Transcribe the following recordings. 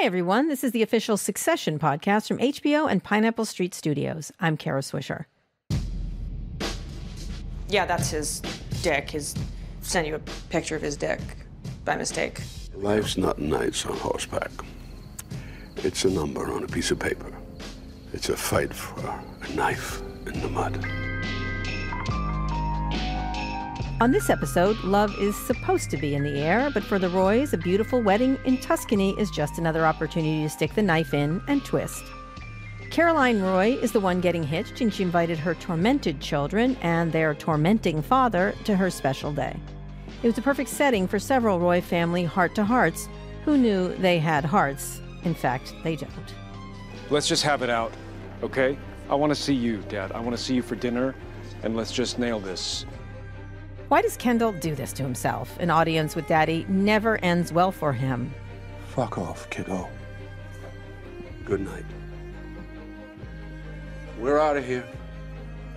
Hi, everyone. This is the official Succession podcast from HBO and Pineapple Street Studios. I'm Kara Swisher. Yeah, that's his dick. He's sent you a picture of his dick by mistake. Life's not nights on horseback. It's a number on a piece of paper. It's a fight for a knife in the mud. On this episode, love is supposed to be in the air, but for the Roys, a beautiful wedding in Tuscany is just another opportunity to stick the knife in and twist. Caroline Roy is the one getting hitched, and she invited her tormented children and their tormenting father to her special day. It was the perfect setting for several Roy family heart-to-hearts who knew they had hearts. In fact, they don't. Let's just have it out, okay? I want to see you, Dad. I want to see you for dinner, and let's just nail this. Why does Kendall do this to himself? An audience with Daddy never ends well for him. Fuck off, kiddo. Good night. We're out of here.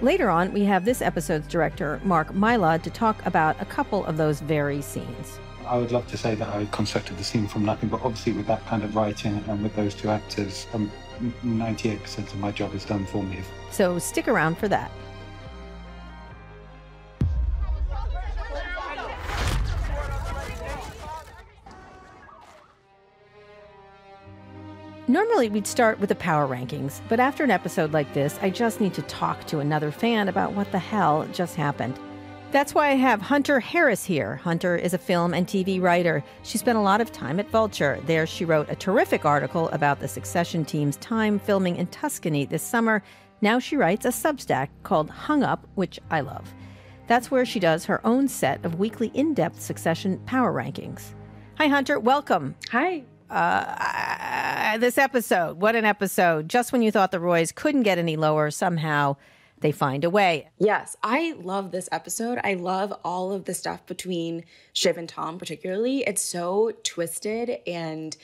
Later on, we have this episode's director, Mark Mylod, to talk about a couple of those very scenes. I would love to say that I constructed the scene from nothing, but obviously with that kind of writing and with those two actors, 98% of my job is done for me. So stick around for that. Normally, we'd start with the power rankings, but after an episode like this, I just need to talk to another fan about what the hell just happened. That's why I have Hunter Harris here. Hunter is a film and TV writer. She spent a lot of time at Vulture. There, she wrote a terrific article about the Succession team's time filming in Tuscany this summer. Now she writes a Substack called Hung Up, which I love. That's where she does her own set of weekly in-depth Succession power rankings. Hi, Hunter. Welcome. Hi. This episode, what an episode. Just when you thought the Roys couldn't get any lower, somehow they find a way. Yes, I love this episode. I love all of the stuff between Shiv and Tom particularly. It's so twisted, and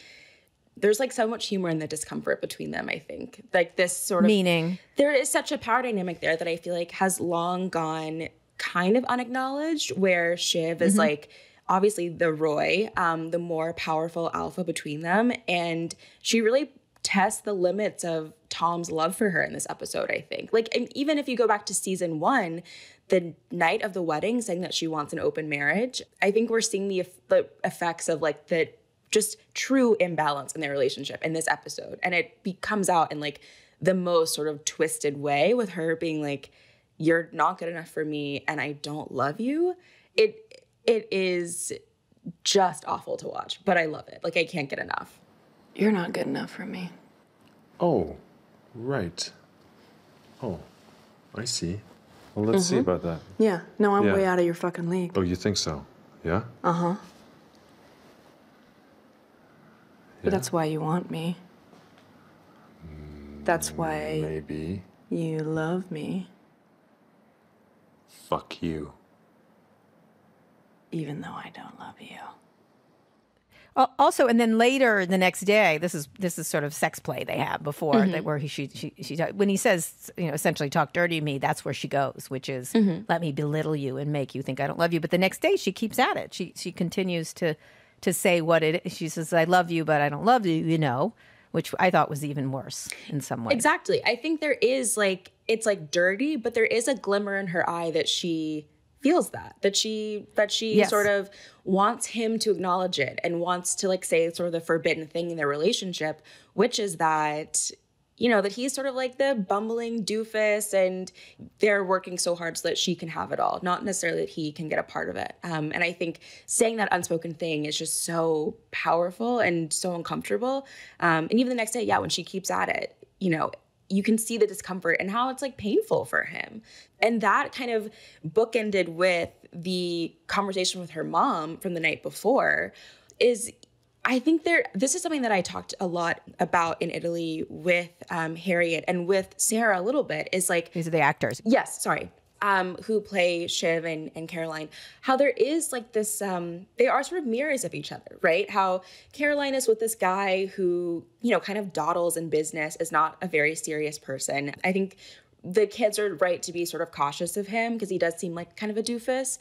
there's like so much humor in the discomfort between them, I think. Like this sort of... Meaning? There is such a power dynamic there that I feel like has long gone kind of unacknowledged, where Shiv is like... obviously the Roy, the more powerful alpha between them. And she really tests the limits of Tom's love for her in this episode, I think. Like, and even if you go back to season one, the night of the wedding saying that she wants an open marriage, I think we're seeing the effects of like the just true imbalance in their relationship in this episode. And it comes out in like the most sort of twisted way, with her being like, you're not good enough for me and I don't love you. It is just awful to watch, but I love it. Like, I can't get enough. You're not good enough for me. Oh, right. Oh, I see. Well, let's see about that. Yeah. No, I'm way out of your fucking league. Oh, you think so? Yeah? Uh-huh. Yeah. But that's why you want me. That's why... Maybe. You love me. Fuck you. Even though I don't love you. Also, and then later the next day, this is sort of sex play they have before that, where she when he says, you know, essentially talk dirty to me. That's where she goes, which is let me belittle you and make you think I don't love you. But the next day she keeps at it. She continues to say what it is. She says, I love you, but I don't love you, you know, which I thought was even worse in some ways. Exactly. I think there is like, it's like dirty, but there is a glimmer in her eye that she feels that she yes. sort of wants him to acknowledge it, and wants to like say sort of the forbidden thing in their relationship, which is that, you know, that he's sort of like the bumbling doofus and they're working so hard so that she can have it all, not necessarily that he can get a part of it. And I think saying that unspoken thing is just so powerful and so uncomfortable. And even the next day, yeah, when she keeps at it, you know, you can see the discomfort and how it's like painful for him. And that kind of bookended with the conversation with her mom from the night before is, I think this is something that I talked a lot about in Italy with Harriet and with Sarah a little bit, is like— These are the actors. Yes, sorry. Who play Shiv and Caroline, how there is like this, they are sort of mirrors of each other, right? How Caroline is with this guy who, you know, kind of dawdles in business, is not a very serious person. I think the kids are right to be sort of cautious of him because he does seem like kind of a doofus.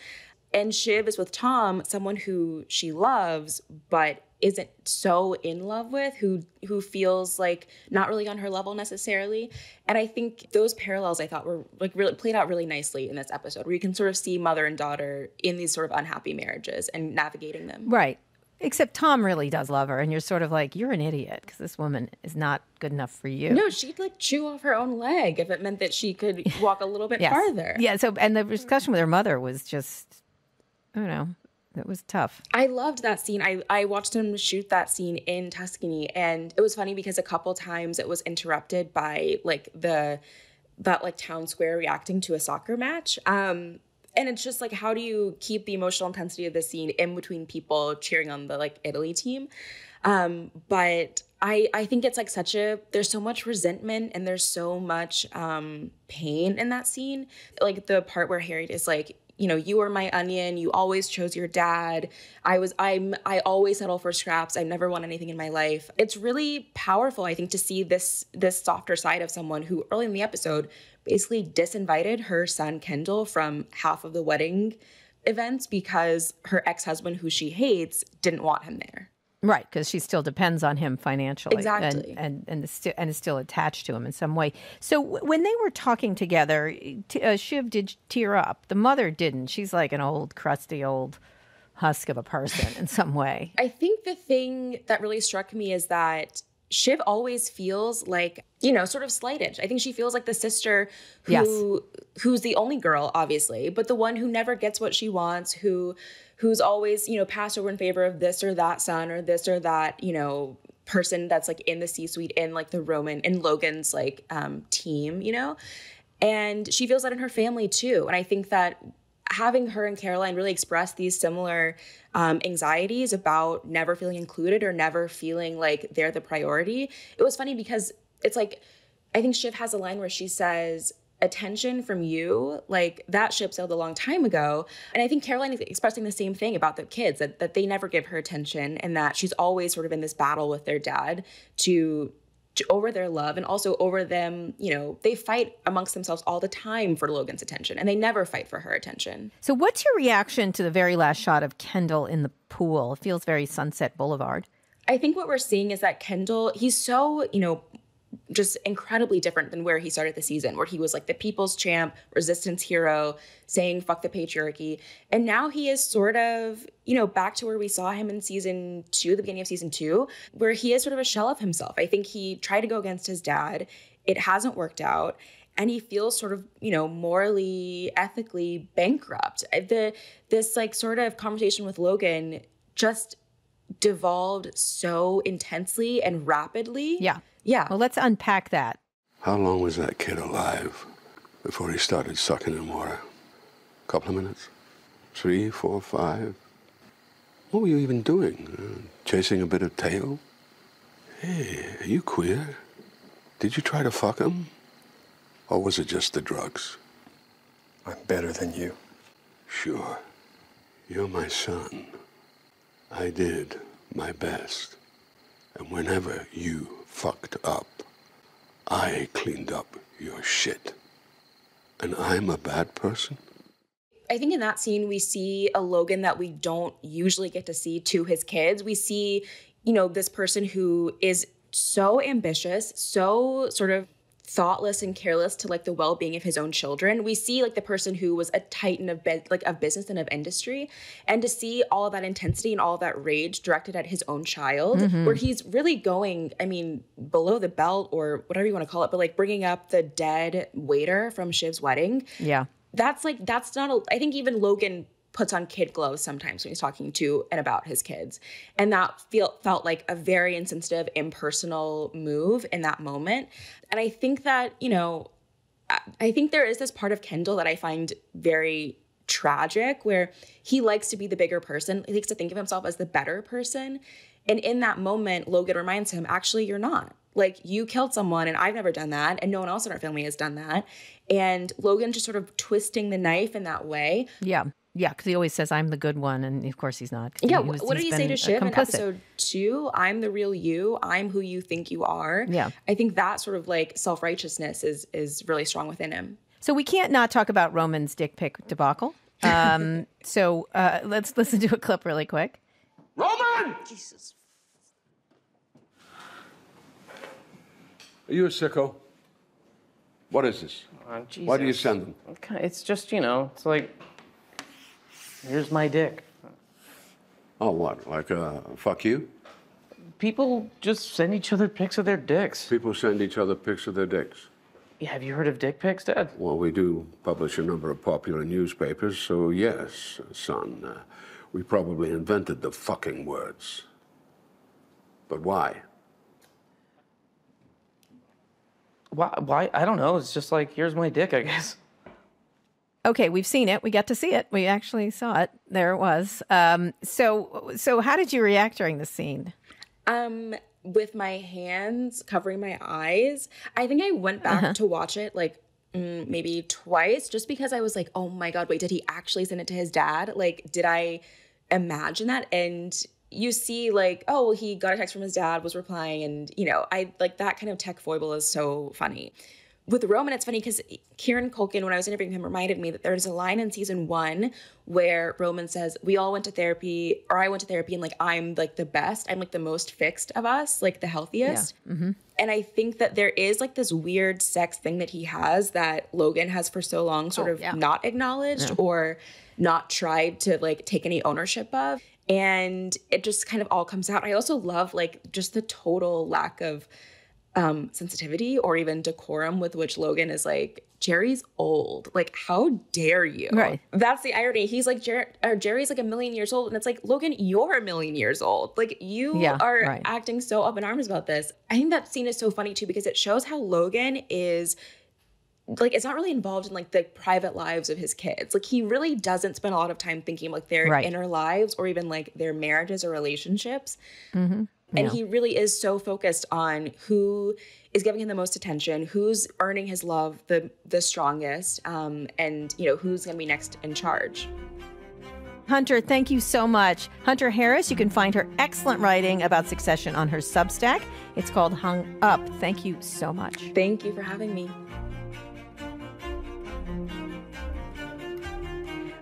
And Shiv is with Tom, someone who she loves, but isn't so in love with, who feels like not really on her level necessarily. And I think those parallels, I thought, were like really played out really nicely in this episode, where you can sort of see mother and daughter in these sort of unhappy marriages and navigating them. Right. Except Tom really does love her, and you're sort of like, you're an idiot because this woman is not good enough for you. No, she'd like chew off her own leg if it meant that she could walk a little bit yes. farther. Yeah. So, and the discussion with her mother was just, I don't know, it was tough. I loved that scene. I watched him shoot that scene in Tuscany, and it was funny because a couple times it was interrupted by like that town square reacting to a soccer match. And it's just like, how do you keep the emotional intensity of the scene in between people cheering on the like Italy team? But I think it's like there's so much resentment and there's so much pain in that scene. Like the part where Harriet is like, you know, you were my onion, you always chose your dad. I always settle for scraps. I never won anything in my life. It's really powerful, I think, to see this softer side of someone who early in the episode basically disinvited her son Kendall from half of the wedding events because her ex-husband, who she hates, didn't want him there. Right, because she still depends on him financially. Exactly. And is still attached to him in some way. So when they were talking together, Shiv did tear up. The mother didn't. She's like an old, crusty old husk of a person in some way. I think the thing that really struck me is that Shiv always feels like, you know, sort of slighted. I think she feels like the sister who's the only girl, obviously, but the one who never gets what she wants, who's always, you know, passed over in favor of this or that son or this or that, you know, person that's like in the C-suite in like the Roman and Logan's like team, you know, and she feels that in her family too. And I think that having her and Caroline really express these similar anxieties about never feeling included or never feeling like they're the priority. It was funny because it's like, I think Shiv has a line where she says, attention from you, like that ship sailed a long time ago. And I think Caroline is expressing the same thing about the kids, that they never give her attention and that she's always sort of in this battle with their dad to over their love and also over them. You know, they fight amongst themselves all the time for Logan's attention, and they never fight for her attention. So what's your reaction to the very last shot of Kendall in the pool? It feels very Sunset Boulevard. I think what we're seeing is that Kendall, he's so, you know, just incredibly different than where he started the season, where he was like the people's champ, resistance hero, saying fuck the patriarchy. And now he is sort of, you know, back to where we saw him in the beginning of season 2, where he is sort of a shell of himself. I think he tried to go against his dad. It hasn't worked out. And he feels sort of, you know, morally, ethically bankrupt. This like sort of conversation with Logan just devolved so intensely and rapidly. Yeah. Yeah. Well, let's unpack that. How long was that kid alive before he started sucking in water? A couple of minutes? 3, 4, 5? What were you even doing? Chasing a bit of tail? Hey, are you queer? Did you try to fuck him? Or was it just the drugs? I'm better than you. Sure. You're my son. I did my best. And whenever you fucked up, I cleaned up your shit. And I'm a bad person? I think in that scene, we see a Logan that we don't usually get to see to his kids. We see, you know, this person who is so ambitious, so sort of thoughtless and careless to like the well-being of his own children. We see like the person who was a titan of business and of industry, and to see all of that intensity and all of that rage directed at his own child, where he's really going, I mean, below the belt or whatever you want to call it, but like bringing up the dead waiter from Shiv's wedding. Yeah. I think even Logan puts on kid gloves sometimes when he's talking to and about his kids. And that felt like a very insensitive, impersonal move in that moment. And I think that, you know, I think there is this part of Kendall that I find very tragic, where he likes to be the bigger person. He likes to think of himself as the better person. And in that moment, Logan reminds him, actually, you're not. Like, you killed someone, and I've never done that, and no one else in our family has done that. And Logan just sort of twisting the knife in that way. Yeah. Yeah, because he always says, I'm the good one, and of course he's not. Yeah, what did he say to Shiv in episode 2? I'm the real you. I'm who you think you are. Yeah. I think that sort of like self-righteousness is really strong within him. So we can't not talk about Roman's dick pic debacle. So let's listen to a clip really quick. Roman! Jesus Are you a sicko? What is this? Oh, Jesus. Why do you send them? Okay, it's just, you know, it's like, here's my dick. Oh, what? Like, fuck you? People just send each other pics of their dicks. People send each other pics of their dicks. Yeah, have you heard of dick pics, Dad? Well, we do publish a number of popular newspapers, so yes, son. We probably invented the fucking words. But why? Why? I don't know. It's just like, here's my dick, I guess. Okay, we've seen it. We got to see it. We actually saw it. There it was. So how did you react during the scene? With my hands covering my eyes. I think I went back to watch it like maybe twice, just because I was like, oh my God, wait, did he actually send it to his dad? Like, did I imagine that? And you see like, oh, he got a text from his dad, was replying. And, you know, I like that kind of tech foible is so funny. With Roman, it's funny because Kieran Culkin, when I was interviewing him, reminded me that there's a line in season 1 where Roman says, we all went to therapy, or I went to therapy, and like, I'm like the best. I'm like the most fixed of us, like the healthiest. Yeah. And I think that there is like this weird sex thing that he has that Logan has for so long sort of not acknowledged or not tried to like take any ownership of. And it just kind of all comes out. I also love like just the total lack of sensitivity or even decorum with which Logan is like, Jerry's old. Like, how dare you? Right. That's the irony. He's like, Jerry's like a million years old. And it's like, Logan, you're a million years old. Like, you are acting so up in arms about this. I think that scene is so funny, too, because it shows how Logan is like, it's not really involved in like the private lives of his kids. Like, he really doesn't spend a lot of time thinking like their inner lives or even like their marriages or relationships. And he really is so focused on who is giving him the most attention, who's earning his love the strongest, and, you know, who's going to be next in charge. Hunter, thank you so much. Hunter Harris, you can find her excellent writing about Succession on her Substack. It's called Hung Up. Thank you so much. Thank you for having me.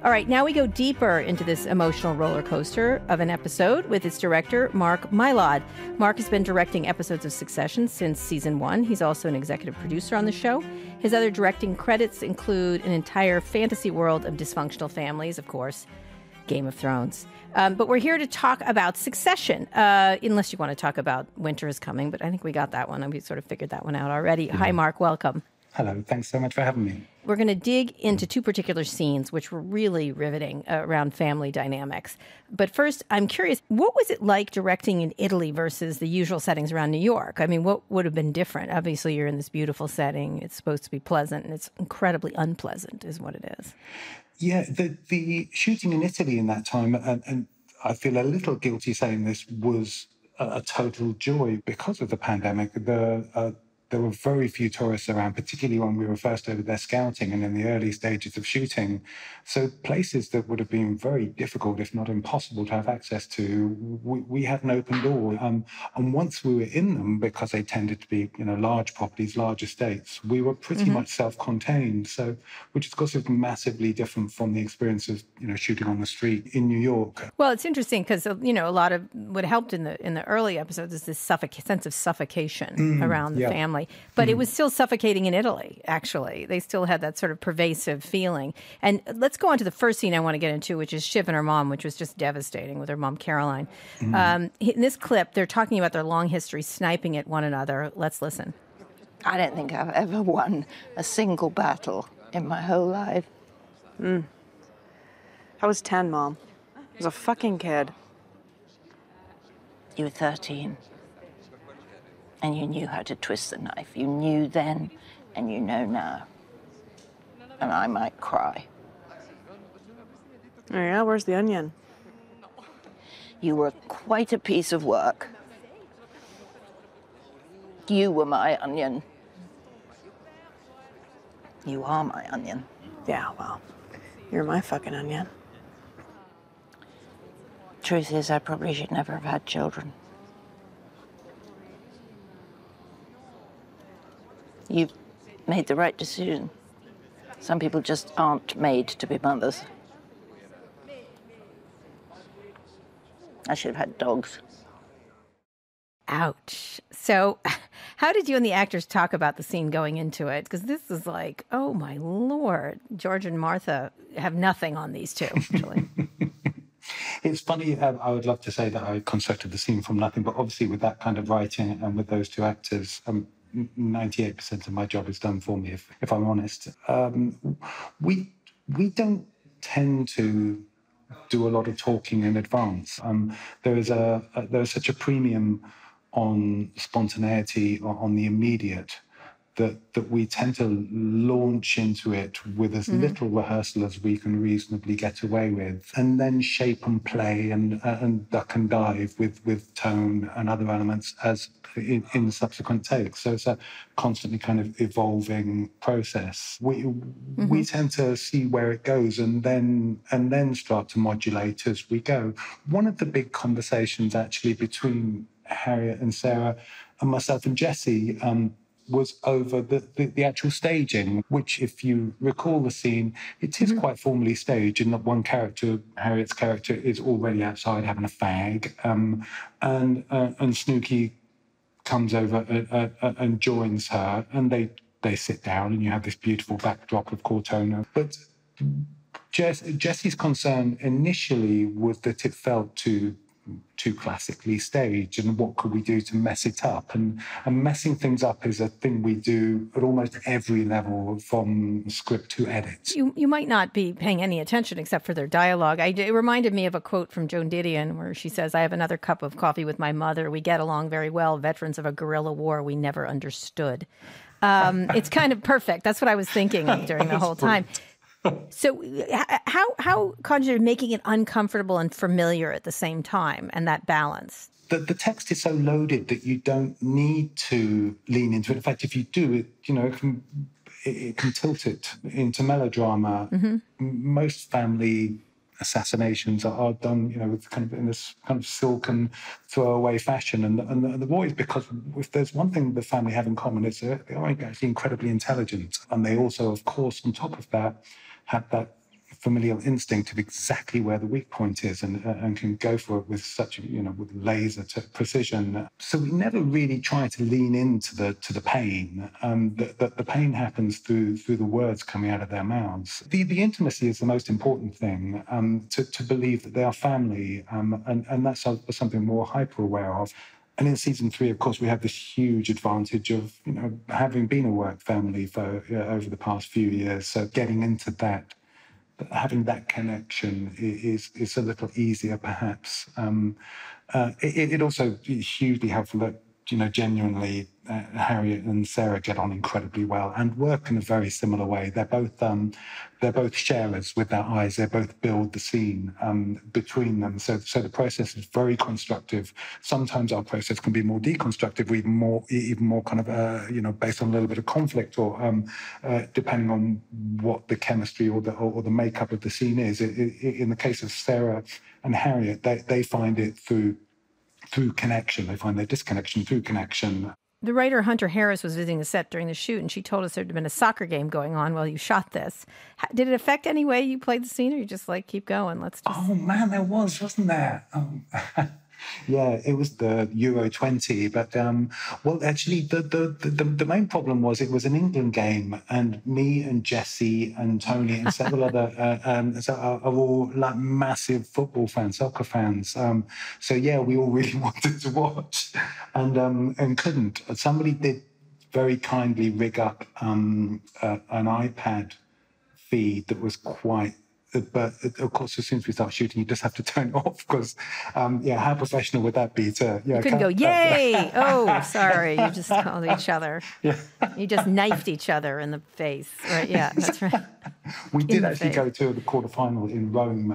All right, now we go deeper into this emotional roller coaster of an episode with its director, Mark Mylod. Mark has been directing episodes of Succession since season 1. He's also an executive producer on the show. His other directing credits include an entire fantasy world of dysfunctional families, of course, Game of Thrones. But we're here to talk about Succession, unless you want to talk about Winter is Coming, but I think we got that one. We sort of figured that one out already. Hi, Mark, welcome. Hello, thanks so much for having me. We're going to dig into two particular scenes which were really riveting around family dynamics. But first, I'm curious, what was it like directing in Italy versus the usual settings around New York? I mean, what would have been different? Obviously, you're in this beautiful setting. It's supposed to be pleasant, and it's incredibly unpleasant is what it is. Yeah, the shooting in Italy in that time, and I feel a little guilty saying this, was a total joy because of the pandemic. There were very few tourists around, particularly when we were first over there scouting and in the early stages of shooting. So places that would have been very difficult, if not impossible, to have access to, we had an open door. And once we were in them, because they tended to be, you know, large properties, large estates, we were pretty much self-contained. So, which is, of course, massively different from the experience of, you know, shooting on the street in New York. Well, it's interesting because, you know, a lot of what helped in the early episodes is this sense of suffocation around the family. But it was still suffocating in Italy, actually. They still had that sort of pervasive feeling. And let's go on to the first scene I want to get into, which is Shiv and her mom, which was just devastating with her mom, Caroline. In this clip, they're talking about their long history, sniping at one another. Let's listen. I don't think I've ever won a single battle in my whole life. I was 10, Mom. I was a fucking kid. You were 13. And you knew how to twist the knife. You knew then, and you know now. And I might cry. Oh yeah, where's the onion? You were quite a piece of work. You were my onion. You are my onion. Yeah, well, you're my fucking onion. Truth is, I probably should never have had children. You've made the right decision. Some people just aren't made to be mothers. I should have had dogs. Ouch. So How did you and the actors talk about the scene going into it? Because this is like, oh my Lord, George and Martha have nothing on these two, actually. It's funny, I would love to say that I constructed the scene from nothing, but obviously with that kind of writing and with those two actors, 98% of my job is done for me, if I'm honest. We don't tend to do a lot of talking in advance. There is such a premium on spontaneity, on the immediate, that we tend to launch into it with as little rehearsal as we can reasonably get away with, and then shape and play and duck and dive with tone and other elements as in subsequent takes. So it's a constantly kind of evolving process. We tend to see where it goes and then start to modulate as we go. One of the big conversations actually between Harriet and Sarah and myself and Jesse was over the actual staging, which, if you recall the scene, it is quite formally staged in that one character, Harriet's character, is already outside having a fag, and Snooky comes over and joins her, and they sit down, and you have this beautiful backdrop of Cortona. But Jesse's concern initially was that it felt too classically staged, and what could we do to mess it up? And messing things up is a thing we do at almost every level, from script to edit. You might not be paying any attention except for their dialogue. It reminded me of a quote from Joan Didion where she says, "I have another cup of coffee with my mother. We get along very well. Veterans of a guerrilla war we never understood." It's kind of perfect. That's what I was thinking during the whole time. So how conjured making it uncomfortable and familiar at the same time, and that balance? The text is so loaded that you don't need to lean into it. In fact, if you do, it can tilt it into melodrama. Most family assassinations are done, with in this kind of silken throwaway fashion. And the boys, because if there's one thing the family have in common, is they are actually incredibly intelligent, and they also, of course, on top of that, have that familial instinct of exactly where the weak point is, and can go for it with such, with laser precision. So we never really try to lean into the pain. The pain happens through the words coming out of their mouths. The intimacy is the most important thing. To believe that they are family, and that's something we're hyper aware of. And in season 3, of course, we have this huge advantage of, having been a work family for over the past few years. So getting into that, having that connection is a little easier, perhaps. It also is hugely helpful that, genuinely, Harriet and Sarah get on incredibly well and work in a very similar way. They're both sharers with their eyes. They both build the scene between them. So the process is very constructive. Sometimes our process can be more deconstructive, even more kind of based on a little bit of conflict, or depending on what the chemistry or the makeup of the scene is. In the case of Sarah and Harriet, they find it through connection. They find their disconnection through connection. The writer Hunter Harris was visiting the set during the shoot, and she told us there had been a soccer game going on while you shot this. Did it affect any way you played the scene, or you just like, keep going? Let's just... Oh man, there was, wasn't there? Yeah, it was the Euro 20, but well, actually, the main problem was it was an England game, and me and Jesse and Tony and several other are all like massive football fans, soccer fans. So yeah, we all really wanted to watch, and couldn't. Somebody did very kindly rig up an iPad feed that was quite. But of course, as soon as we start shooting, you just have to turn it off because, how professional would that be? You couldn't go, yay! Oh, sorry, you just called each other. Yeah. You just knifed each other in the face, right? Yeah, that's right. We did actually go to the quarterfinal in Rome,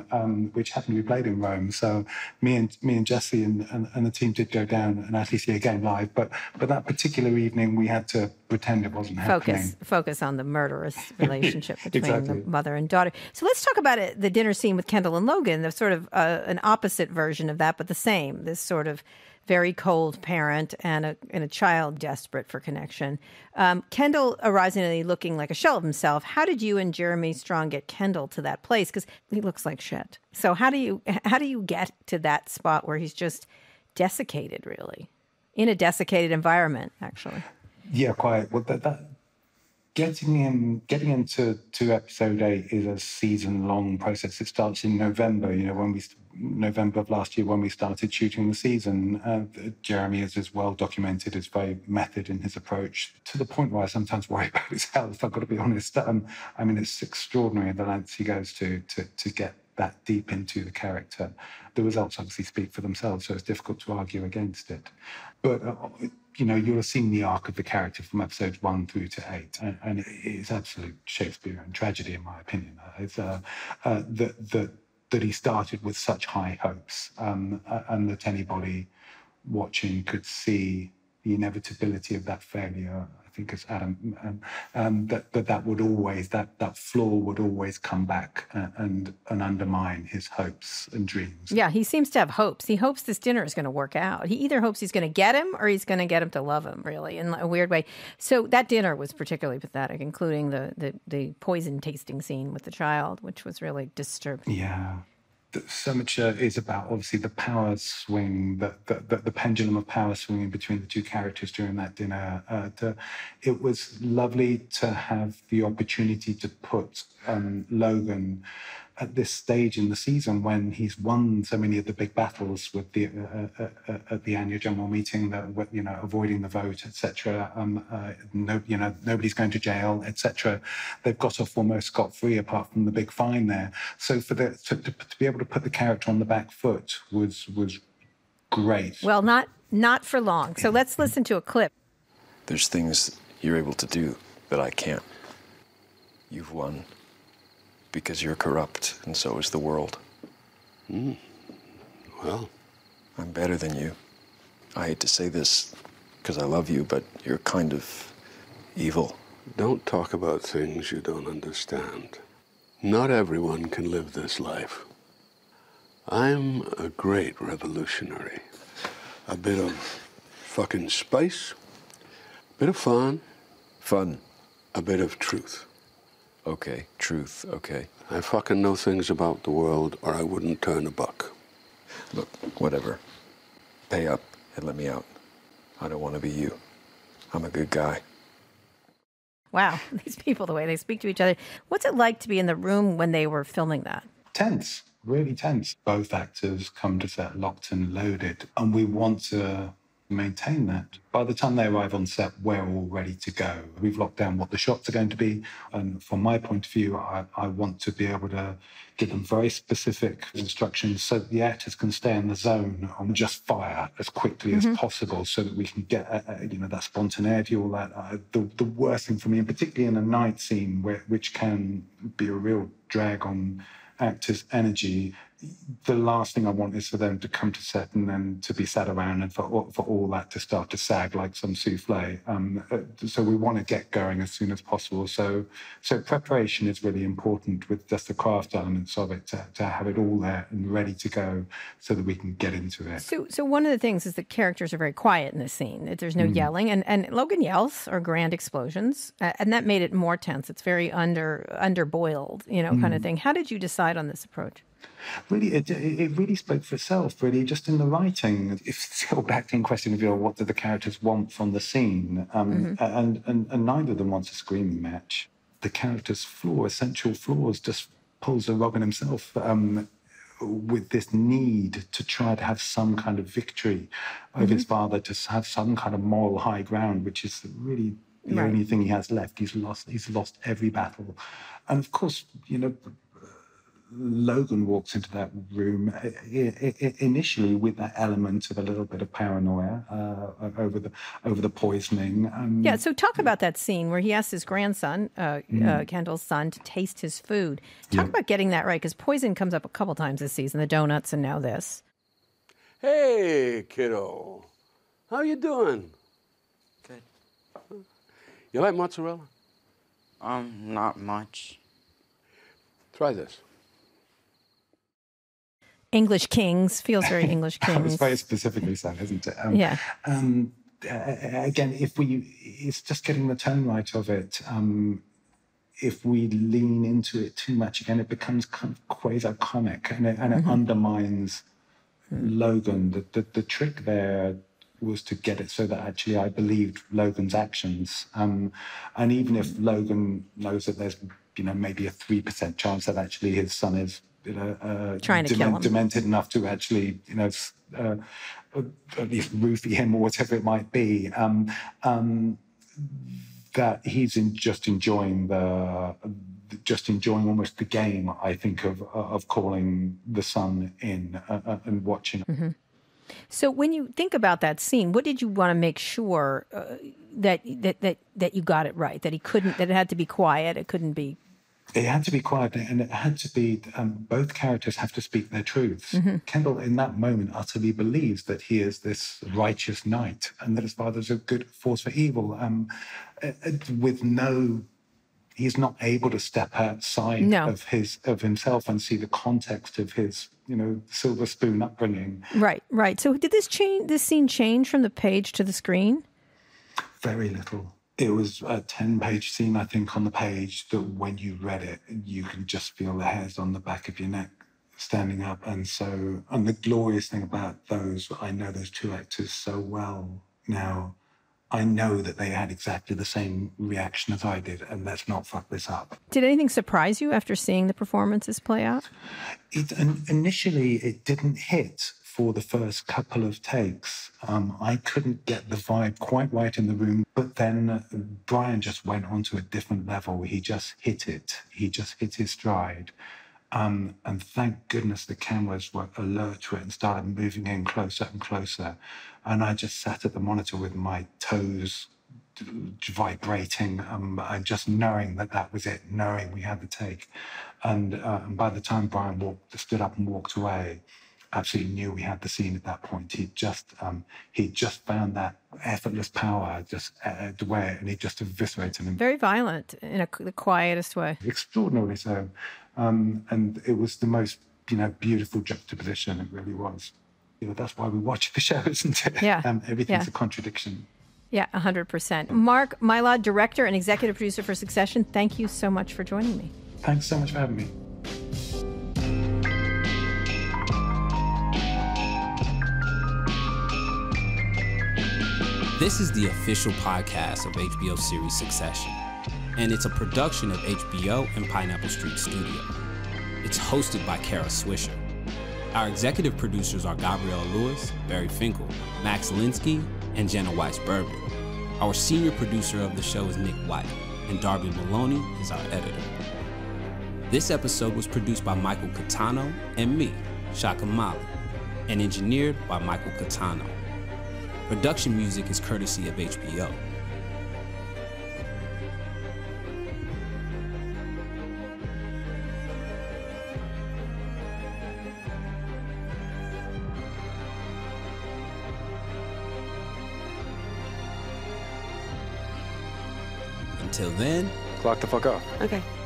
which happened to be played in Rome. So me and Jesse and the team did go down and actually see a game live. But that particular evening, we had to pretend it wasn't happening. Focus on the murderous relationship between the mother and daughter. So let's talk about the dinner scene with Kendall and Logan. There's sort of an opposite version of that, but the same. This sort of very cold parent and a child desperate for connection. Kendall arisingly looking like a shell of himself. How did you and Jeremy Strong get Kendall to that place? Because he looks like shit. So how do you get to that spot where he's just desiccated, really? In a desiccated environment, actually. Yeah, quite. Well, that getting into to episode 8 is a season-long process. It starts in November. You know, November of last year when we started shooting the season. Jeremy is as well documented, is very method in his approach, to the point where I sometimes worry about his health. I've got to be honest. I mean, it's extraordinary the lengths he goes to get that deep into the character. The results obviously speak for themselves, so it's difficult to argue against it. But you know, you'll have seen the arc of the character from episodes 1 through to 8, and it's absolute Shakespearean tragedy, in my opinion. It's that he started with such high hopes, and that anybody watching could see the inevitability of that failure. I think it's Adam, that would always, that flaw would always come back and undermine his hopes and dreams. Yeah, he seems to have hopes. He hopes this dinner is going to work out. He either hopes he's going to get him or he's going to get him to love him, really, in a weird way. So that dinner was particularly pathetic, including the poison tasting scene with the child, which was really disturbing. Yeah. So much is about, obviously, the power swing, the pendulum of power swinging between the two characters during that dinner. It was lovely to have the opportunity to put Logan at this stage in the season, when he's won so many of the big battles with the at the annual general meeting, that, you know, avoiding the vote, etc. Nobody's going to jail, etc. They've got off almost scot-free, apart from the big fine there. So for the to be able to put the character on the back foot was great. Well, not for long. So let's listen to a clip. There's things you're able to do that I can't. You've won. Because you're corrupt, and so is the world. Mm. Well. I'm better than you. I hate to say this, because I love you, but you're kind of evil. Don't talk about things you don't understand. Not everyone can live this life. I'm a great revolutionary. A bit of fucking spice, a bit of fun. Fun. A bit of truth. Okay, truth, okay. I fucking know things about the world, or I wouldn't turn a buck. Look, whatever. Pay up and let me out. I don't want to be you. I'm a good guy. Wow, these people, the way they speak to each other. What's it like to be in the room when they were filming that? Tense, really tense. Both actors come to set locked and loaded, and we want to maintain that. By the time they arrive on set, we're all ready to go. We've locked down what the shots are going to be, and from my point of view, I want to be able to give them very specific instructions so that the actors can stay in the zone and just fire as quickly as possible, so that we can get that spontaneity, all that. The worst thing for me, and particularly in a night scene, which can be a real drag on actors' energy, the last thing I want is for them to come to set and then to be sat around and for all that to start to sag like some souffle. So we want to get going as soon as possible. So preparation is really important, with just the craft elements of it, to have it all there and ready to go so that we can get into it. So one of the things is that characters are very quiet in this scene, that there's no yelling. And Logan yells or grand explosions, and that made it more tense. It's very underboiled, kind of thing. How did you decide on this approach? Really, it really spoke for itself, really, just in the writing. It's the old acting question of, what do the characters want from the scene? And neither of them wants a screaming match. The character's essential flaws, just pulls a rug on himself with this need to try to have some kind of victory over his father, to have some kind of moral high ground, which is really the only thing he has left. He's lost every battle. And, of course, Logan walks into that room initially with that element of a little bit of paranoia over the poisoning. So talk about that scene where he asks his grandson, Kendall's son, to taste his food. Talk about getting that right, because poison comes up a couple times this season, the donuts and now this. Hey, kiddo. How you doing? Good. You like mozzarella? Not much. Try this. English Kings, feels very English Kings. That was very specifically said, isn't it? Again, it's just getting the tone right of it. If we lean into it too much, again, it becomes kind of quasi-comic, and it undermines Logan. The trick there was to get it so that actually I believed Logan's actions. And even if Logan knows that there's, you know, maybe a 3% chance that actually his son is, you know, trying to kill him, demented enough to actually, you know, at least roofie him or whatever it might be, that he's just enjoying almost the game, I think, of calling the son in and watching. Mm-hmm. So when you think about that scene, what did you want to make sure that you got it right? That he couldn't, that it had to be quiet, it couldn't be... It had to be quiet, and it had to be, both characters have to speak their truths. Mm-hmm. Kendall, in that moment, utterly believes that he is this righteous knight and that his father's a good force for evil. He's not able to step outside of himself and see the context of his, you know, silver spoon upbringing. Right, right. So did this scene change from the page to the screen? Very little. It was a 10-page scene, I think, on the page that when you read it, you can just feel the hairs on the back of your neck standing up. And the glorious thing about those, I know those two actors so well now. I know that they had exactly the same reaction as I did, and let's not fuck this up. Did anything surprise you after seeing the performances play out? Initially, it didn't hit for the first couple of takes. I couldn't get the vibe quite right in the room, but then Brian just went on to a different level. He just hit it. He just hit his stride. And thank goodness the cameras were alert to it and started moving in closer and closer. And I just sat at the monitor with my toes vibrating, and just knowing that was it, knowing we had the take. And by the time Brian stood up and walked away, absolutely knew we had the scene at that point. He just found that effortless power just the way, and he just eviscerated him. Very violent in the quietest way. Extraordinarily so. And it was the most, you know, beautiful juxtaposition. It really was. You know, that's why we watch the show, isn't it? Yeah. Everything's a contradiction. Yeah, 100%. Mark Mylod, director and executive producer for Succession, thank you so much for joining me. Thanks so much for having me. This is the official podcast of HBO series Succession, and it's a production of HBO and Pineapple Street Studios. It's hosted by Kara Swisher. Our executive producers are Gabrielle Lewis, Barry Finkel, Max Linsky, and Jenna Weiss-Berber. Our senior producer of the show is Nick White, and Darby Maloney is our editor. This episode was produced by Michael Catano and me, Shakamala, and engineered by Michael Catano. Production music is courtesy of HBO. Until then, clock the fuck up. Okay.